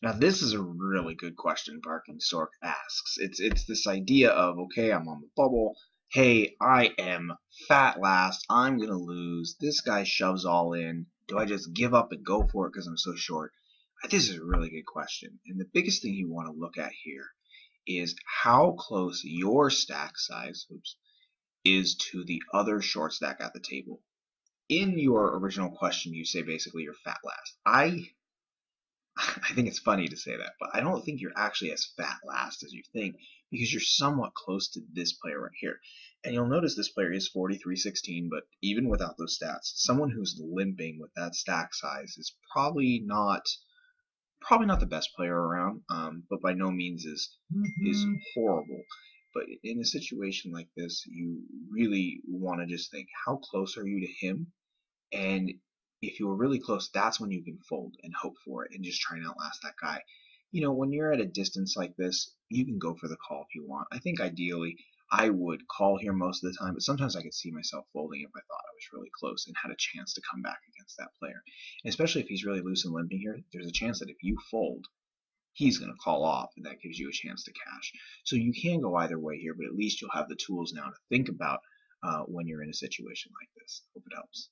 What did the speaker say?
Now, this is a really good question Barking Stork asks. It's this idea of, okay, I'm on the bubble. Hey, I am fat last. I'm going to lose. This guy shoves all in. Do I just give up and go for it because I'm so short? This is a really good question. And the biggest thing you want to look at here is how close your stack size is to the other short stack at the table. In your original question, you say basically you're fat last. I think it's funny to say that, but I don't think you're actually as fat last as you think, because you're somewhat close to this player right here. And you'll notice this player is 43-16, but even without those stats, someone who's limping with that stack size is probably not the best player around, but by no means is horrible. But in a situation like this, you really want to just think, how close are you to him? And if you were really close, that's when you can fold and hope for it and just try and outlast that guy. You know, when you're at a distance like this, you can go for the call if you want. I think ideally I would call here most of the time, but sometimes I could see myself folding if I thought I was really close and had a chance to come back against that player. And especially if he's really loose and limping here, there's a chance that if you fold, he's going to call off, and that gives you a chance to cash. So you can go either way here, but at least you'll have the tools now to think about when you're in a situation like this. Hope it helps.